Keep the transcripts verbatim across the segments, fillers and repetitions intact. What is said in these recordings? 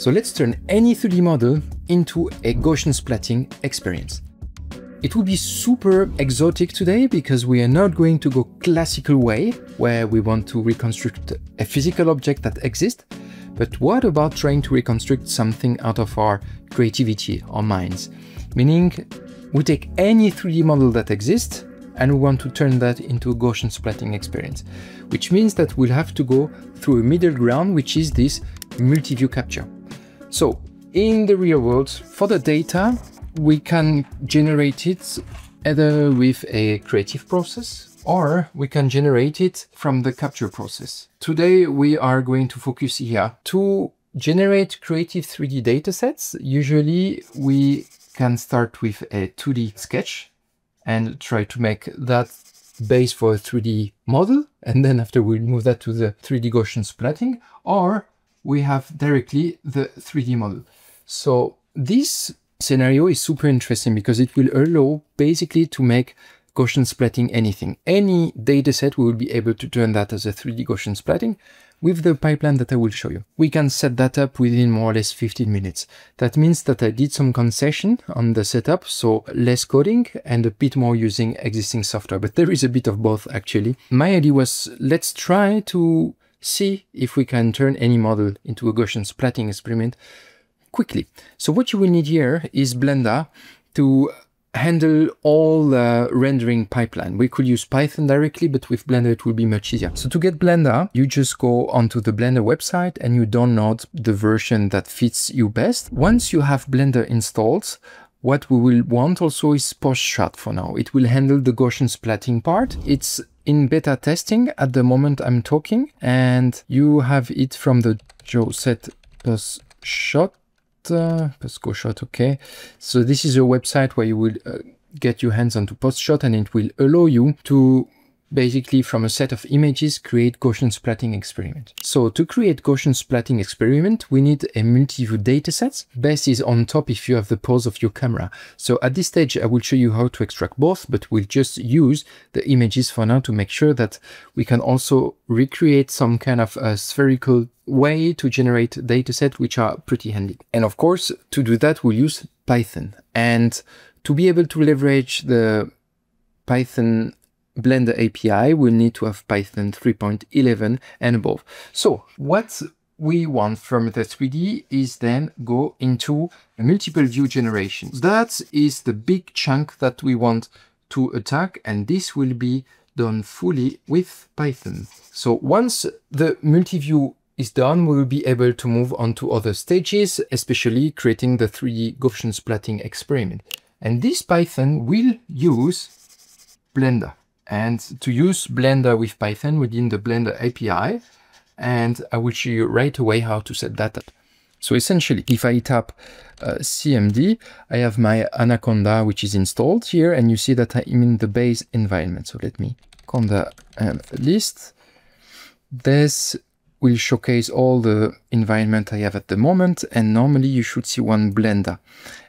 So let's turn any three D model into a Gaussian splatting experience. It will be super exotic today because we are not going to go classical way where we want to reconstruct a physical object that exists. But what about trying to reconstruct something out of our creativity or minds? Meaning we take any three D model that exists and we want to turn that into a Gaussian splatting experience, which means that we'll have to go through a middle ground, which is this multi-view capture. So in the real world, for the data, we can generate it either with a creative process or we can generate it from the capture process. Today, we are going to focus here to generate creative three D datasets. Usually, we can start with a two D sketch and try to make that base for a three D model. And then after we move that to the three D Gaussian splatting, or we have directly the three D model. So this scenario is super interesting because it will allow basically to make Gaussian splatting anything. Any dataset, we will be able to turn that as a three D Gaussian splatting with the pipeline that I will show you. We can set that up within more or less fifteen minutes. That means that I did some concession on the setup, so less coding and a bit more using existing software, but there is a bit of both actually. My idea was, let's try to see if we can turn any model into a Gaussian splatting experiment quickly. So what you will need here is Blender to handle all the rendering pipeline. We could use Python directly, but with Blender it will be much easier. So to get Blender, you just go onto the Blender website and you download the version that fits you best. Once you have Blender installed, what we will want also is PostShot for now. It will handle the Gaussian splatting part. It's in beta testing at the moment I'm talking, and you have it from the Jawset PostShot. Uh, PostShot, okay. So this is a website where you will uh, get your hands onto PostShot, and it will allow you to basically from a set of images create Gaussian splatting experiment. So to create Gaussian splatting experiment, we need a multi-view datasets. Best is on top if you have the pose of your camera. So at this stage, I will show you how to extract both, but we'll just use the images for now to make sure that we can also recreate some kind of a spherical way to generate datasets, which are pretty handy. And of course, to do that, we'll use Python. And to be able to leverage the Python Blender A P I, we'll need to have Python three point eleven and above. So what we want from the three D is then go into multiple view generation. That is the big chunk that we want to attack, and this will be done fully with Python. So once the multi-view is done, we will be able to move on to other stages, especially creating the three D Gaussian splatting experiment. And this Python will use Blender. And to use Blender with Python within the Blender A P I, and I will show you right away how to set that up. So essentially, if I tap uh, C M D, I have my Anaconda, which is installed here, and you see that I'm in the base environment. So let me conda um, list. This will showcase all the environment I have at the moment, and normally you should see one Blender.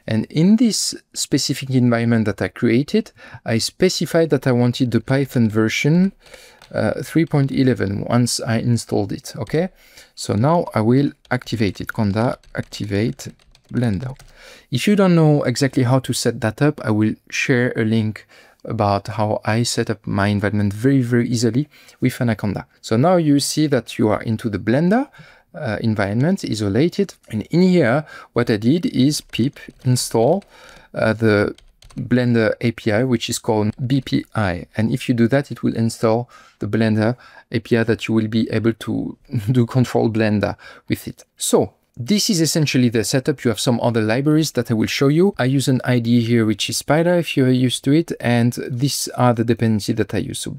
And in this specific environment that I created, I specified that I wanted the Python version uh, three point eleven once I installed it, okay? So now I will activate it, conda activate Blender. If you don't know exactly how to set that up, I will share a link about how I set up my environment very, very easily with Anaconda. So now you see that you are into the Blender uh, environment, isolated. And in here, what I did is pip install uh, the Blender A P I, which is called B P I. And if you do that, it will install the Blender A P I that you will be able to do control Blender with it. So this is essentially the setup. You have some other libraries that I will show you. I use an I D E here, which is Spyder, if you're used to it, and these are the dependencies that I use. So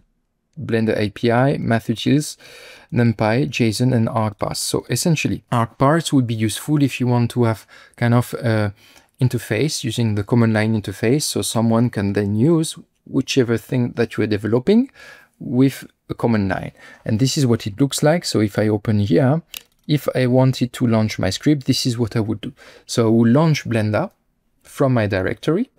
Blender A P I, math utils, NumPy, JSON, and ArcParse. So essentially, ArcParse would be useful if you want to have kind of a interface using the command line interface, so someone can then use whichever thing that you are developing with a command line. And this is what it looks like. So if I open here, if I wanted to launch my script, this is what I would do. So I will launch Blender from my directory.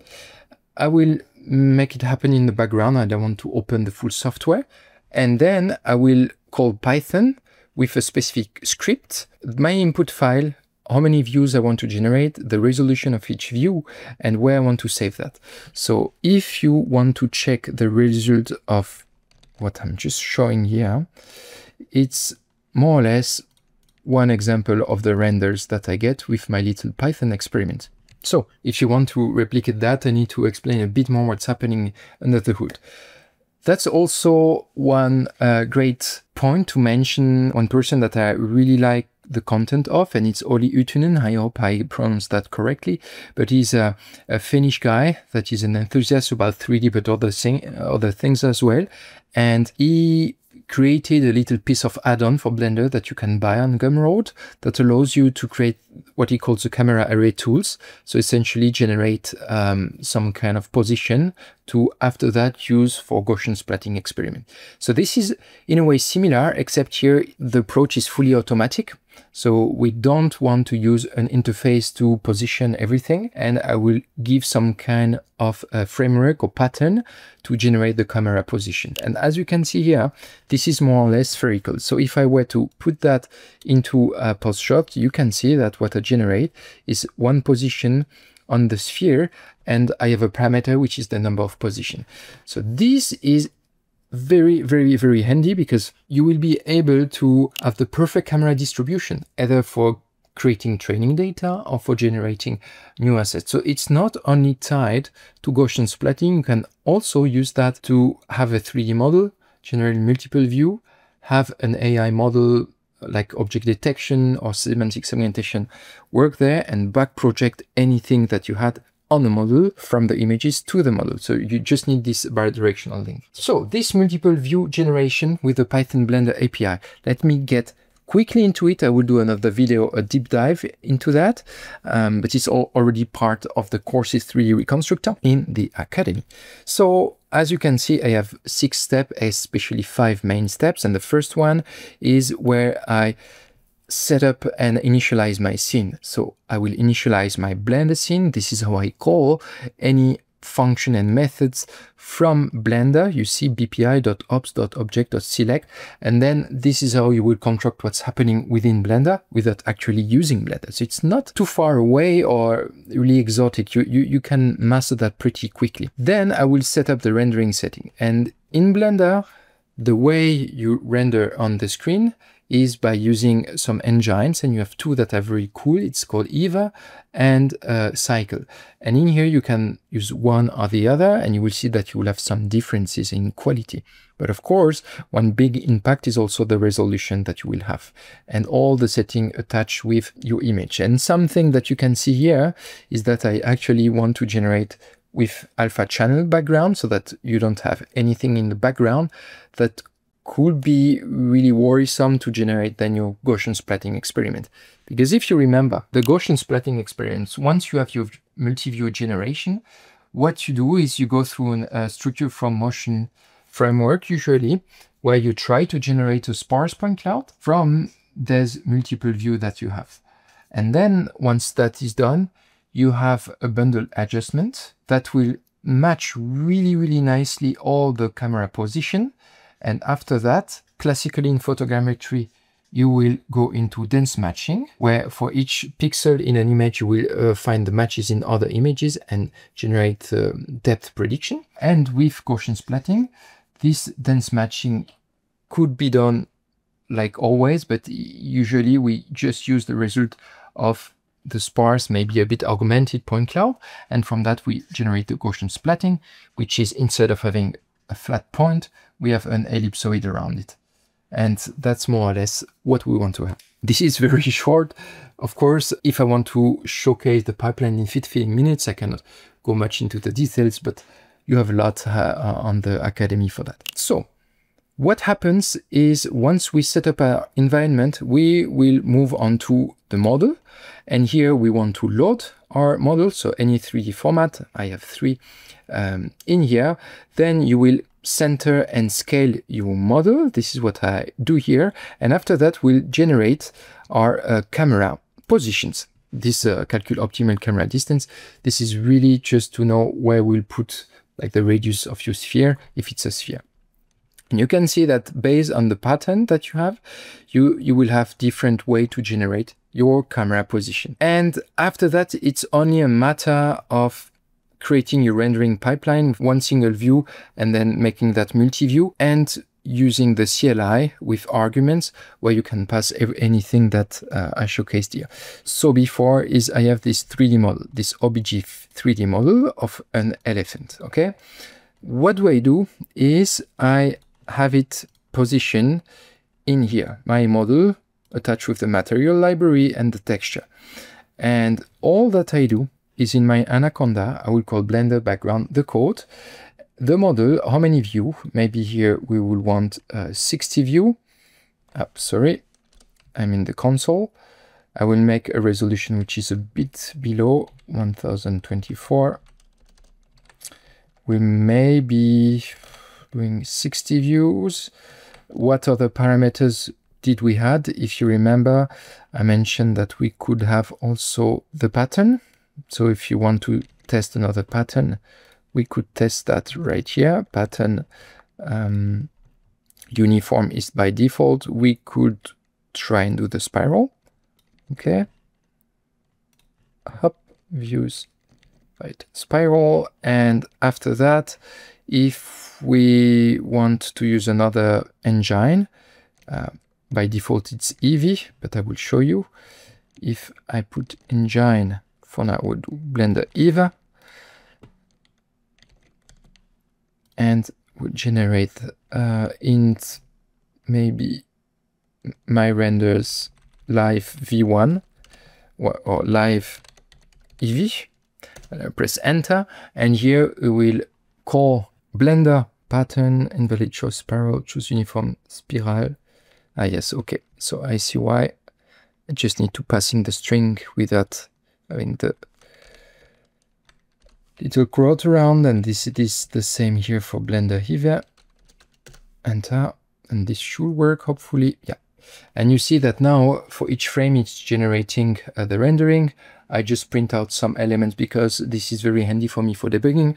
I will make it happen in the background. I don't want to open the full software. And then I will call Python with a specific script. My input file how many views I want to generate, the resolution of each view, and where I want to save that. So if you want to check the result of what I'm just showing here, it's more or less one example of the renders that I get with my little Python experiment. So if you want to replicate that, I need to explain a bit more what's happening under the hood. That's also one uh, great point to mention, one person that I really like the content of, and it's Olli Uutinen. I hope I pronounced that correctly, but he's a, a Finnish guy that is an enthusiast about three D, but other, thing, other things as well. And he created a little piece of add-on for Blender that you can buy on Gumroad that allows you to create what he calls the camera array tools. So essentially generate um, some kind of position to, after that, use for Gaussian splatting experiment. So this is in a way similar, except here the approach is fully automatic. So we don't want to use an interface to position everything, and I will give some kind of a framework or pattern to generate the camera position. And as you can see here, this is more or less spherical. So if I were to put that into a PostShot, you can see that what I generate is one position on the sphere, and I have a parameter which is the number of position. So this is very, very, very handy because you will be able to have the perfect camera distribution, either for creating training data or for generating new assets. So it's not only tied to Gaussian splatting, you can also use that to have a three D model, generate multiple view, have an A I model like object detection or semantic segmentation work there, and back project anything that you had on the model from the images to the model. So you just need this bi-directional link. So this multiple view generation with the Python Blender A P I, let me get quickly into it. I will do another video, a deep dive into that, um, but it's all already part of the courses three D Reconstructor in the Academy. So as you can see, I have six steps, especially five main steps. And the first one is where I set up and initialize my scene. So I will initialize my Blender scene. This is how I call any function and methods from Blender. You see bpy.ops.object.select, and then this is how you will construct what's happening within Blender without actually using Blender. So it's not too far away or really exotic. You, you, you can master that pretty quickly. Then I will set up the rendering setting. And in Blender, the way you render on the screen is by using some engines, and you have two that are very cool. It's called Eevee and uh, Cycle. And in here you can use one or the other, and you will see that you will have some differences in quality. But of course, one big impact is also the resolution that you will have and all the setting attached with your image. And something that you can see here is that I actually want to generate with alpha channel background so that you don't have anything in the background that could be really worrisome to generate then your Gaussian splatting experiment. Because if you remember the Gaussian splatting experiments, once you have your multi-view generation, what you do is you go through an, a structure from motion framework, usually, where you try to generate a sparse point cloud from this multiple view that you have. And then once that is done, you have a bundle adjustment that will match really, really nicely all the camera position. And after that, classically in photogrammetry, you will go into dense matching, where for each pixel in an image, you will uh, find the matches in other images and generate uh, depth prediction. And with Gaussian splatting, this dense matching could be done like always, but usually we just use the result of the sparse, maybe a bit augmented point cloud. And from that, we generate the Gaussian splatting, which is instead of having a flat point, we have an ellipsoid around it. And that's more or less what we want to have. This is very short. Of course, if I want to showcase the pipeline in fifteen minutes, I cannot go much into the details, but you have a lot uh, on the Academy for that. So what happens is once we set up our environment, we will move on to the model. And here we want to load our model. So any three D format, I have three um, in here. Then you will center and scale your model. This is what I do here. And after that, we'll generate our uh, camera positions. This uh, calculate optimal camera distance. This is really just to know where we'll put like the radius of your sphere, if it's a sphere. And you can see that based on the pattern that you have, you, you will have different way to generate your camera position. And after that, it's only a matter of creating your rendering pipeline, one single view, and then making that multi-view and using the C L I with arguments where you can pass anything that uh, I showcased here. So before is I have this three D model, this O B G three D model of an elephant, okay? What do I do is I have it positioned in here, my model attached with the material library and the texture. And all that I do is in my Anaconda, I will call Blender background the code, the model, how many view, maybe here we will want uh, sixty view. Oh, sorry, I'm in the console. I will make a resolution which is a bit below one thousand twenty-four. We may be doing sixty views. What other parameters did we had? If you remember, I mentioned that we could have also the pattern. So if you want to test another pattern, we could test that right here. Pattern um, uniform is by default. We could try and do the spiral. Okay. Hop, views, right, spiral. And after that, if we want to use another engine, uh, by default it's Eevee, but I will show you. If I put engine, for now, we'll do Blender Eevee, and we'll generate uh, int maybe my renders live v one or live Eevee. And I press enter, and here we will call Blender pattern invalid choice spiral choose uniform spiral. Ah yes, okay. So I see why. I just need to pass in the string with that. I mean, the little crowd around, and this it is the same here for Blender Eevee. Enter, and this should work, hopefully. Yeah, and you see that now for each frame it's generating uh, the rendering. I just print out some elements because this is very handy for me for debugging.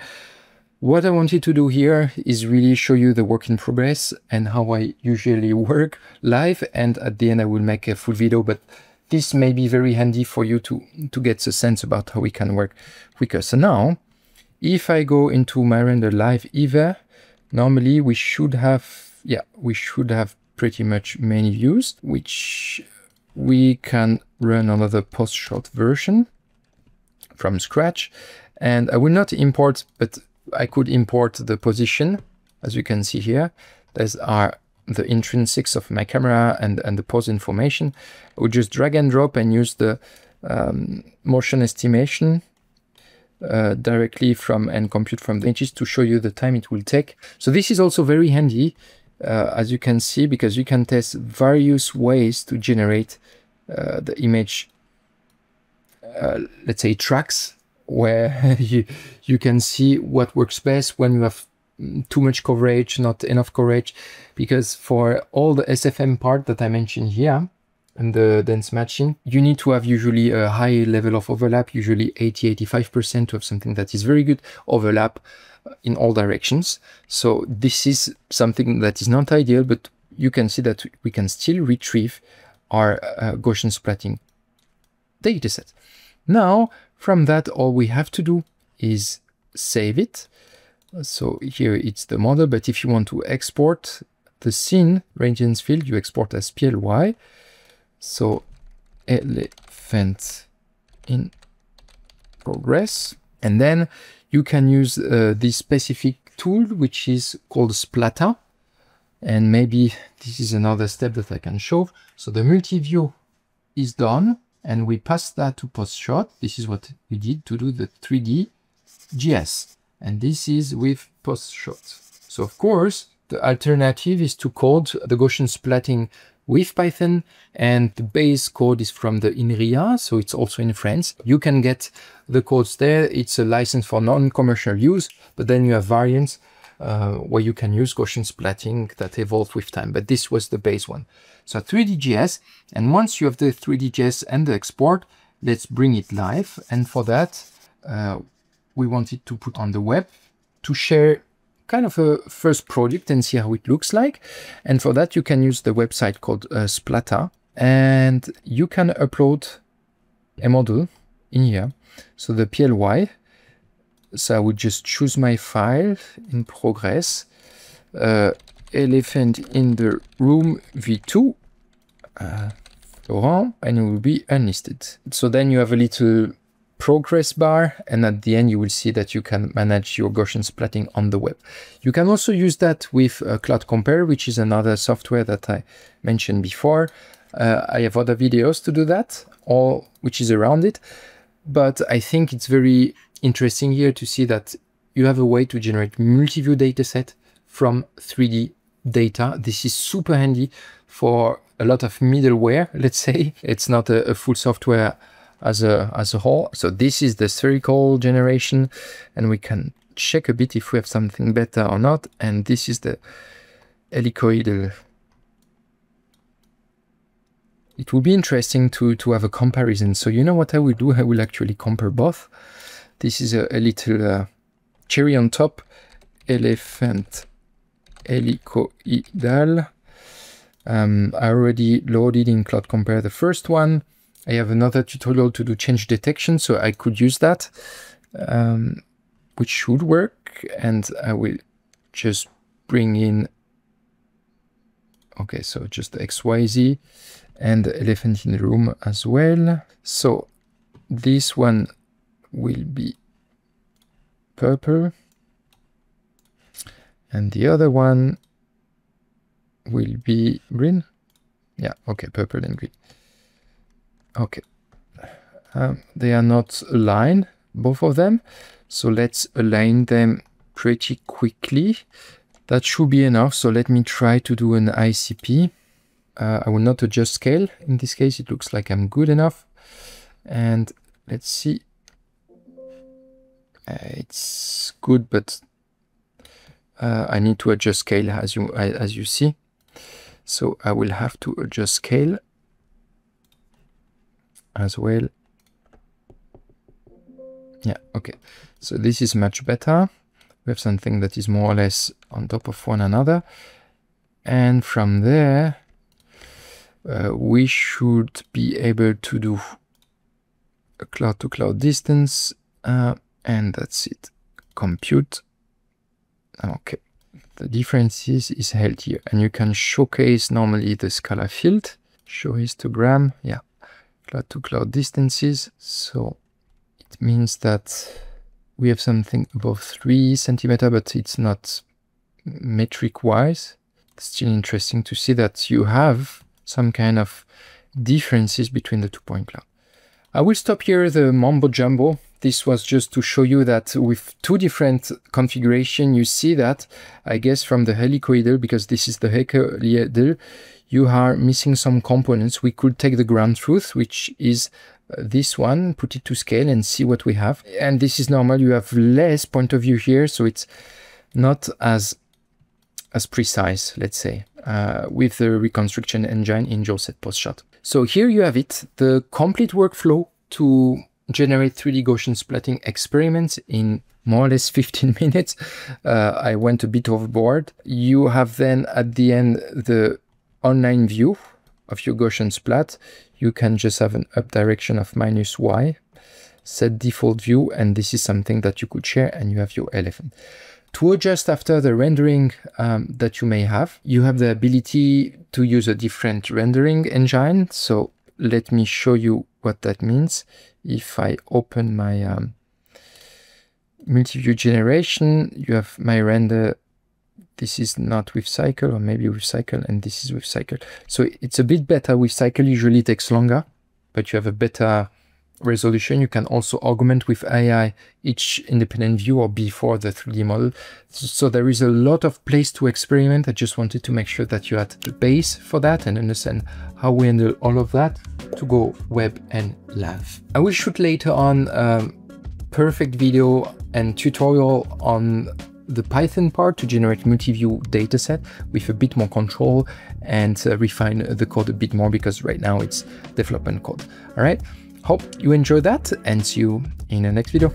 What I wanted to do here is really show you the work in progress and how I usually work live, and at the end I will make a full video, but this may be very handy for you to, to get a sense about how we can work quicker. So now, if I go into my render live Eevee, normally we should have, yeah, we should have pretty much many views, which we can run another PostShot version from scratch. And I will not import, but I could import the position, as you can see here. There's our the intrinsics of my camera and, and the pose information. I would just drag and drop and use the um, motion estimation uh, directly from and compute from the images to show you the time it will take. So this is also very handy, uh, as you can see, because you can test various ways to generate uh, the image, uh, let's say tracks, where you, you can see what works best when you have too much coverage, not enough coverage, because for all the S F M part that I mentioned here and the dense matching, you need to have usually a high level of overlap, usually eighty to eighty-five percent, to have something that is very good overlap in all directions. So this is something that is not ideal, but you can see that we can still retrieve our uh, Gaussian splatting dataset. Now, from that, all we have to do is save it. So here it's the model, but if you want to export the scene radiance field, you export as P L Y. So elephant in progress. And then you can use uh, this specific tool, which is called Splatter. And maybe this is another step that I can show. So the multi-view is done, and we pass that to PostShot. This is what we did to do the three D G S. And this is with PostShot. So of course, the alternative is to code the Gaussian splatting with Python, and the base code is from the INRIA, so it's also in France. You can get the codes there. It's a license for non-commercial use, but then you have variants uh, where you can use Gaussian splatting that evolve with time, but this was the base one. So three D G S, and once you have the three D G S and the export, let's bring it live, and for that, uh, we wanted to put on the web to share kind of a first project and see how it looks like. And for that, you can use the website called uh, Splatter, and you can upload a model in here. So the P L Y. So I would just choose my file in progress, uh, elephant in the room v two, uh, Laurent, and it will be unlisted. So then you have a little progress bar, and at the end you will see that you can manage your Gaussian splatting on the web. You can also use that with uh, Cloud Compare, which is another software that I mentioned before. Uh, I have other videos to do that, or which is around it, but I think it's very interesting here to see that you have a way to generate multi-view dataset from three D data. This is super handy for a lot of middleware, let's say. It's not a, a full software as a, as a whole. So this is the spherical generation, and we can check a bit if we have something better or not. And this is the helicoidal. It will be interesting to, to have a comparison. So you know what I will do? I will actually compare both. This is a, a little uh, cherry on top, elephant helicoidal. Um, I already loaded in Cloud Compare the first one. I have another tutorial to do change detection, so I could use that, um, which should work. And I will just bring in, okay, so just X Y Z and the elephant in the room as well. So this one will be purple, and the other one will be green. Yeah, okay, purple and green. Okay, um, they are not aligned, both of them, so let's align them pretty quickly. That should be enough. So let me try to do an I C P. uh, I will not adjust scale in this case. It looks like I'm good enough, and let's see. It's good, but uh, I need to adjust scale, as you as you see. So I will have to adjust scale as well. Yeah, okay. So this is much better. We have something that is more or less on top of one another. And from there, uh, we should be able to do a cloud-to-cloud distance. Uh, And that's it. Compute. Okay. The differences is held here. And you can showcase normally the scalar field. Show histogram. Yeah. Cloud to cloud distances. So it means that we have something above three centimeter, but it's not metric wise. It's still interesting to see that you have some kind of differences between the two point cloud. I will stop here the mumbo jumbo. This was just to show you that with two different configuration, you see that, I guess, from the helicoidal, because this is the helicoidal, you are missing some components. We could take the ground truth, which is uh, this one, put it to scale and see what we have. And this is normal. You have less point of view here, so it's not as, as precise, let's say, uh, with the reconstruction engine in Jawset PostShot. So here you have it, the complete workflow to generate three D Gaussian splatting experiments in more or less fifteen minutes. Uh, I went a bit overboard. You have then at the end the online view of your Gaussian splat. You can just have an up direction of minus Y, set default view, and this is something that you could share, and you have your elephant. To adjust after the rendering um, that you may have, you have the ability to use a different rendering engine. So let me show you what that means. If I open my um, multi-view generation, you have my render. This is not with Cycle, or maybe with Cycle, and this is with Cycle. So it's a bit better with Cycle. Usually it takes longer, but you have a better resolution. You can also augment with A I each independent view or before the three D model. So there is a lot of place to experiment. I just wanted to make sure that you had the base for that and understand how we handle all of that to go web and live. I will shoot later on a perfect video and tutorial on the Python part to generate multi-view dataset with a bit more control and uh, refine the code a bit more, because right now it's development code. All right. Hope you enjoyed that, and see you in the next video.